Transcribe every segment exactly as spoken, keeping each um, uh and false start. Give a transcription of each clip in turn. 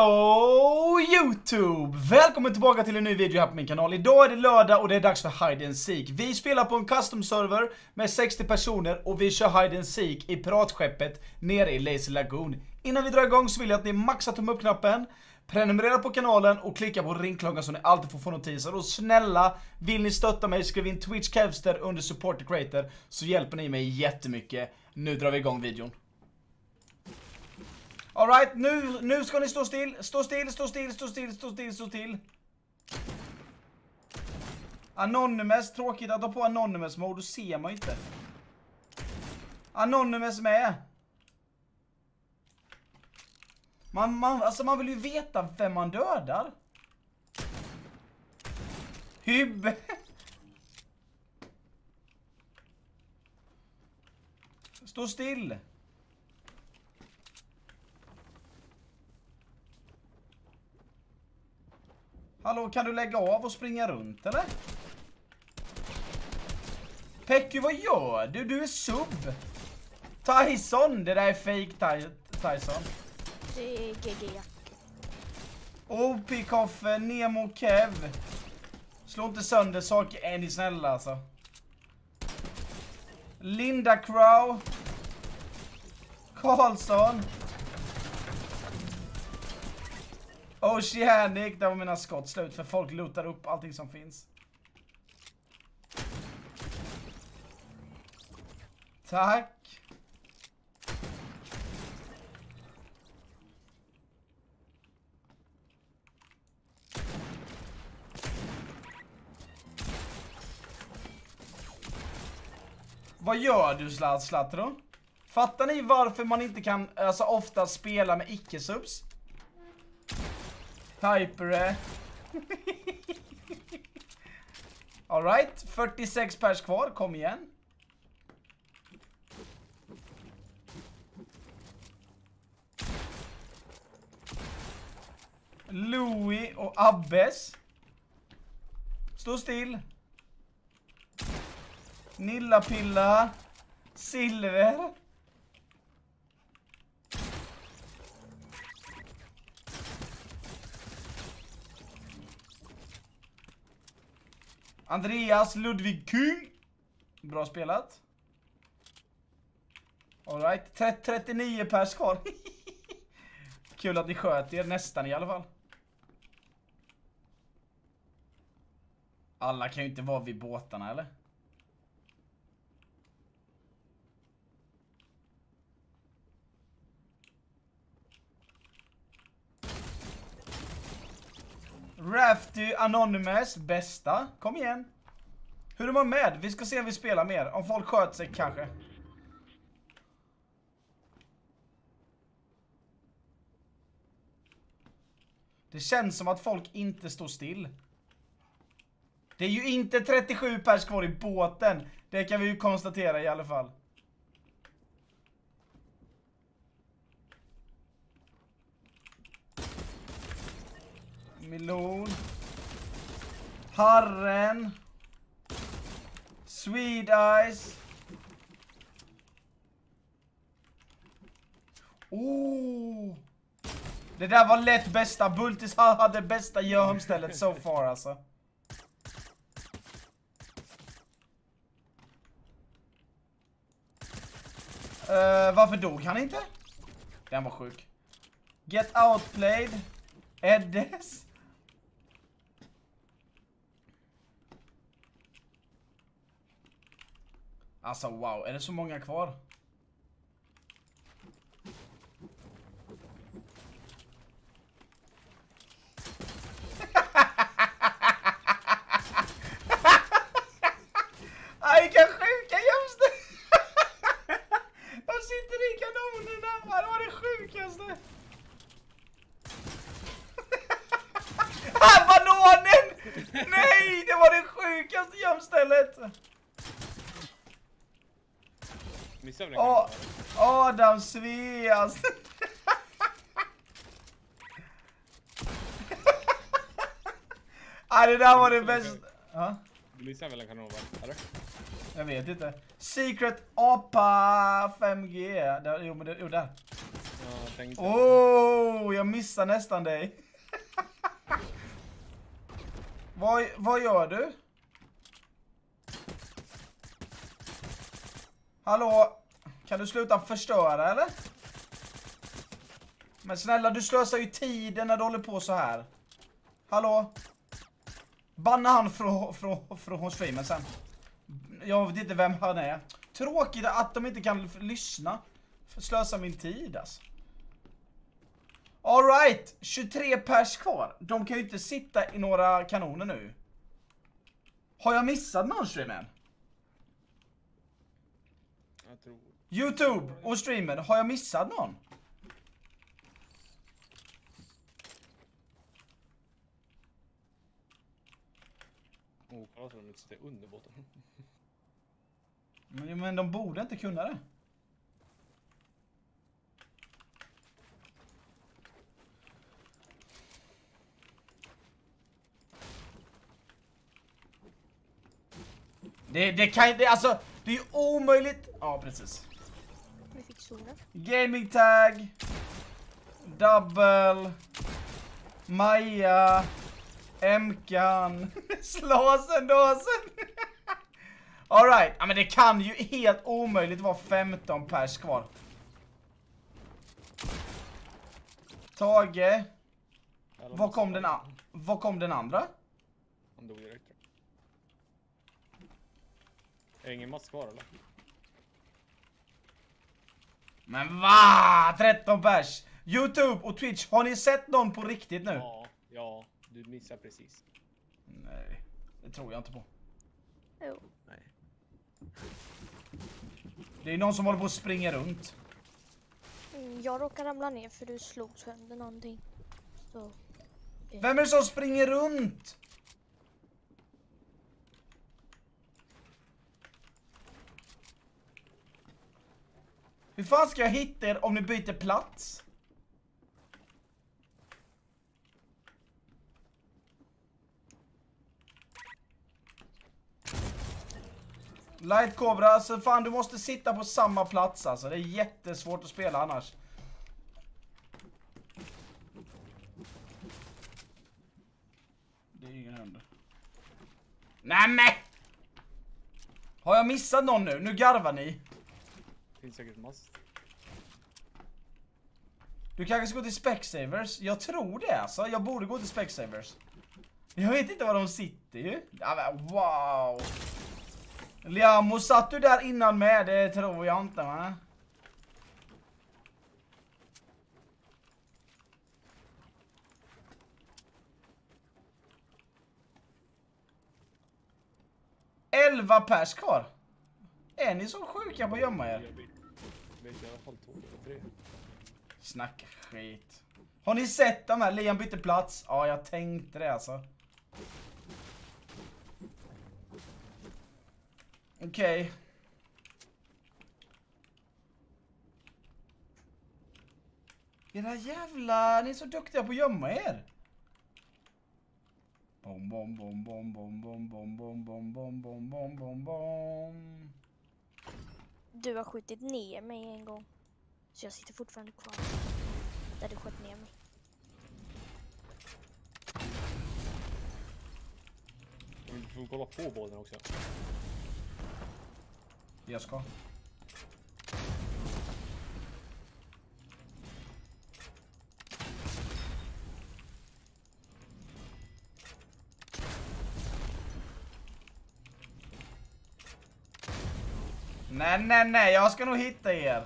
Hello YouTube! Välkommen tillbaka till en ny video här på min kanal. Idag är det lördag och det är dags för Hide and Seek. Vi spelar på en custom server med sextio personer och vi kör Hide and Seek i piratskeppet nere i Lazy Lagoon. Innan vi drar igång så vill jag att ni maxar tummen upp knappen, prenumerera på kanalen och klicka på ringklockan så ni alltid får få notiser. Och snälla, vill ni stötta mig, skriv in TWITCHKEVZTER under Support the Creator så hjälper ni mig jättemycket. Nu drar vi igång videon. All right, nu nu ska ni stå still, stå still, stå still, stå still, stå still, stå still. Anonymous, tråkigt att ta på anonymous mode, då ser man inte. Anonymous med. Man man alltså man vill ju veta vem man dödar. Hyb. Stå still. Hallå, kan du lägga av och springa runt, eller? Pecky, vad gör du? Du är sub. Tyson, det där är fake Tyson. Det är G G. O P-koffe, Nemo, Kev. Slå inte sönder saker, är ni snälla, alltså. Linda Crow. Karlsson. Oshjärnik, där var mina skott slut för folk lutar upp allting som finns. Tack. Vad gör du, Slattro? Fattar ni varför man inte kan, alltså, ofta spela med icke-subs? Typere. All right, fyrtiosex pers kvar, kom igen. Louis och Eddes. Stå still. Nilla pilla silver. Andreas Ludvig Q. Bra spelat. All right, trettionio pers kvar. Kul att ni sköt er nästan i alla fall. Alla kan ju inte vara vid båtarna, eller? Rafty, Anonymous, bästa. Kom igen. Hur är man med? Vi ska se om vi spelar mer. Om folk sköter sig kanske. Det känns som att folk inte står still. Det är ju inte trettiosju pers kvar i båten. Det kan vi ju konstatera i alla fall. Milon Harren, Swedeyes. Oh, det där var lätt bästa. Bultis hade bästa gömstället so far, alltså. Uh, varför dog han inte? Den var sjuk. Get outplayed. Eddes. Alltså wow, är det så många kvar? Aj, vilka sjuka jämste! Var sitter i kanonerna? Det var det sjukaste! Ah, bananen! Nej, det var det sjukaste jämstället! Oh, Adam Sveaast. Ah, det där var det bästa. Ja. Du missade väl en kanon, eller? Jag vet inte. Secret Apa fem G. Där, jo, men det, jo, där. Ja, jag tänkte. Åh, oh, jag missar nästan dig. vad, vad gör du? Hallå? Kan du sluta förstöra eller? Men snälla, du slösar ju tiden när du håller på så här. Hallå? Banna han från från från streamen sen. Jag vet inte vem han är. Tråkigt att de inte kan lyssna. Slösa min tid alltså. All right, tjugotre pers kvar. De kan ju inte sitta i några kanoner nu. Har jag missat någon streamen? Jag tror. YouTube och streamen, har jag missat någon? Åh, kolla så de inte sitter under båten. Men, men de borde inte kunna det. Det, det kan det, alltså, det är omöjligt. Ja, precis. Vi fick såna. Gaming tag. Double Maya. Mkan. Slasen dåsen. All right, ja, men det kan ju helt omöjligt vara femton pers kvar. Tage. Vad kom den an? Vad kom den andra? Han dog direkt. Är det ingen mask kvar eller? Men va? tretton pers. YouTube och Twitch, har ni sett någon på riktigt nu? Ja, ja. Du missar precis. Nej, det tror jag inte på. Jo. Nej. Det är någon som håller på att springa runt. Jag råkar ramla ner för du slog sönder någonting. Så. Vem är det som springer runt? Hur fan ska jag hitta er om ni byter plats? Light Cobra, alltså fan, du måste sitta på samma plats alltså. Det är jättesvårt att spela annars. Det är ingen händer. Nämen! Har jag missat någon nu? Nu garvar ni. Det finns säkert massor. Du kanske ska gå till Specsavers. Jag tror det alltså. Jag borde gå till Specsavers. Jag vet inte var de sitter ju. Wow. Leamus, satt du där innan med? Det tror jag inte, va? elva pers kvar. Är ni så sjuka på att gömma er? Snacka skit. Har ni sett de här? Leon bytte plats. Ja, jag tänkte det alltså. Okej. Okay. Era jävla, ni är så duktiga på att gömma er. Bom bom bom bom bom bom bom bom bom bom bom bom bom bom. Du har skjutit ner mig en gång. Så jag sitter fortfarande kvar där du sköt ner mig. Du får kolla på bollen också. Jag ska. Nej, nej, nej. Jag ska nog hitta er.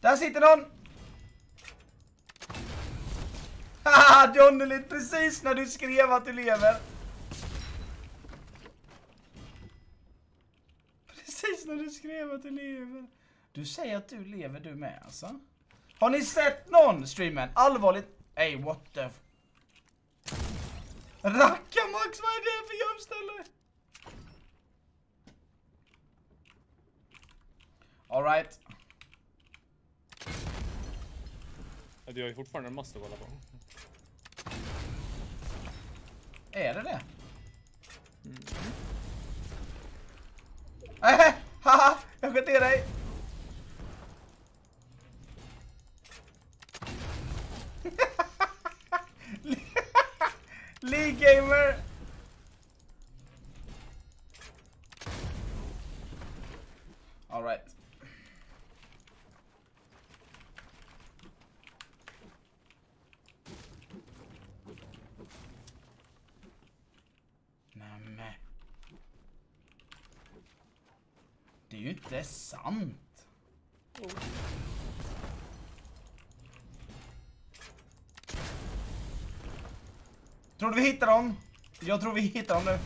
Där sitter någon. Haha, Johnny, precis när du skrev att du lever. Precis när du skrev att du lever. Du säger att du lever du med alltså. Har ni sett någon streamen? Allvarligt. Hey, what the f... Racka max, vad är det för gömställe? All right. Du har ju fortfarande en master på. Är det det? Mm. Äh, haha, jag sköt ner dig. League gamer. All right. Nämen. Det är ju inte sant. Oh. Tror du vi hittar dem? Jag tror vi hittar dem nu.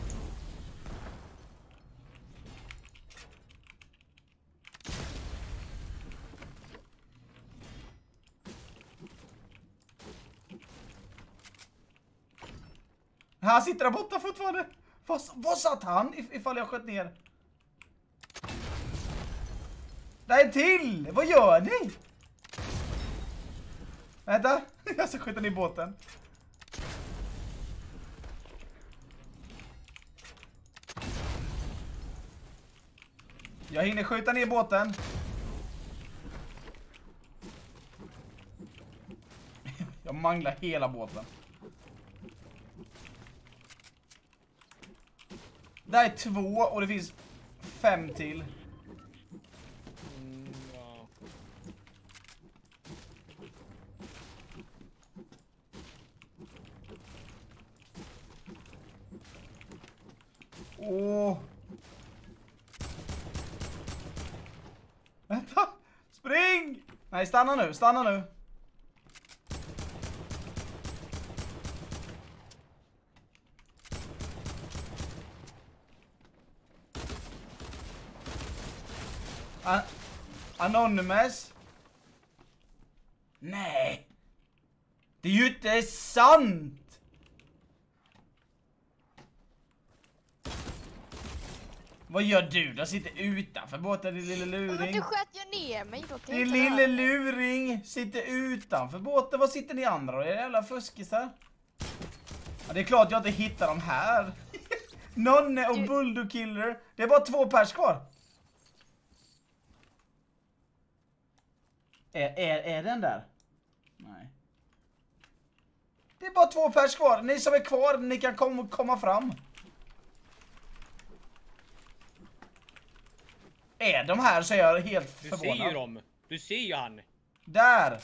Han sitter där borta fortfarande. Vad satt han if ifall jag sköt ner? Det är till! Vad gör ni? Vänta, jag ska skjuta ner båten. Jag hinner skjuta ner båten. Jag manglar hela båten. Där är två och det finns fem till. Åh. Vänta, spring! Nej, stanna nu, stanna nu. An Anonymous? Nej! Det är ju inte sant! Vad gör du? Där sitter utanför båten, din lille luring. Men du sköt ju ner mig då. Din lille luring sitter utanför båten. Var sitter ni andra då? Är det jävla fuskisar? Ja, det är klart jag inte hittar dem här. Nonne och Bulldo Killer. Det är bara två pers kvar. Är, är, är den där? Nej. Det är bara två pers kvar. Ni som är kvar, ni kan kom, komma fram. Är de här så är jag helt förvånad. Du ser ju dem. Du ser ju han. Där.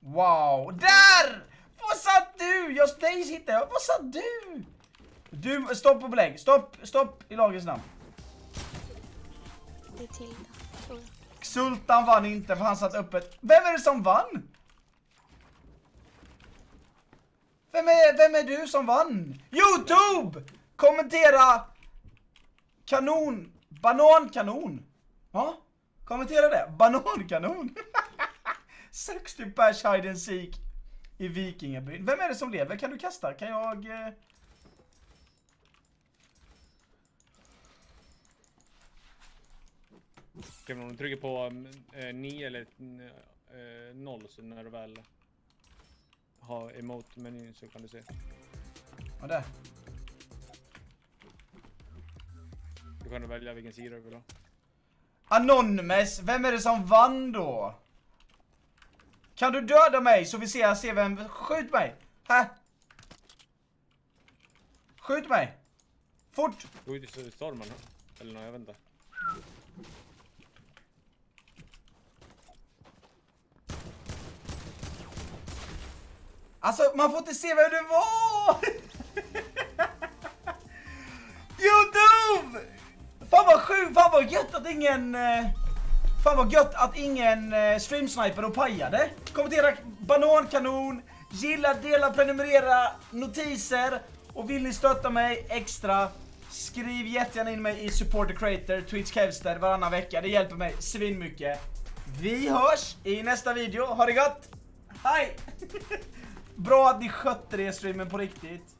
Wow. Där! Vad satt du? Jag steg sitter. Vad satt du? Du, stopp på blägg. Stopp, stopp i lagens namn. Det är till. Sultan vann inte för han satt öppet. Vem är det som vann? Vem är, vem är du som vann? YouTube! Kommentera kanon. Banankanon. Ja? Kommentera det. Banankanon. sextio pers hide and seek i Vikingaby. Vem är det som lever? Kan du kasta? Kan jag... Eh... Om du trycker på eh, nio eller eh, noll så när du väl har emot menyn så kan du se. Ja, där. Du kan välja vilken sida du vill ha. Anonymous, vem är det som vann då? Kan du döda mig så vi ser, ser vem... Skjut mig! Här! Skjut mig! Fort! Skjut i stormen. Eller nej, jag väntar. Alltså, man får inte se vem du var! YouTube! Fan vad sjukt, fan vad gött att ingen... Fan vad gött att ingen streamsniper och pajade. Kommentera banankanon, gilla, dela, prenumerera, notiser. Och vill ni stötta mig extra, skriv jättegärna in mig i Support the Creator, TWITCHKEVZTER varannan vecka. Det hjälper mig svinmycket. Vi hörs i nästa video. Ha det gott! Hej! Bra att ni skötte det streamen på riktigt.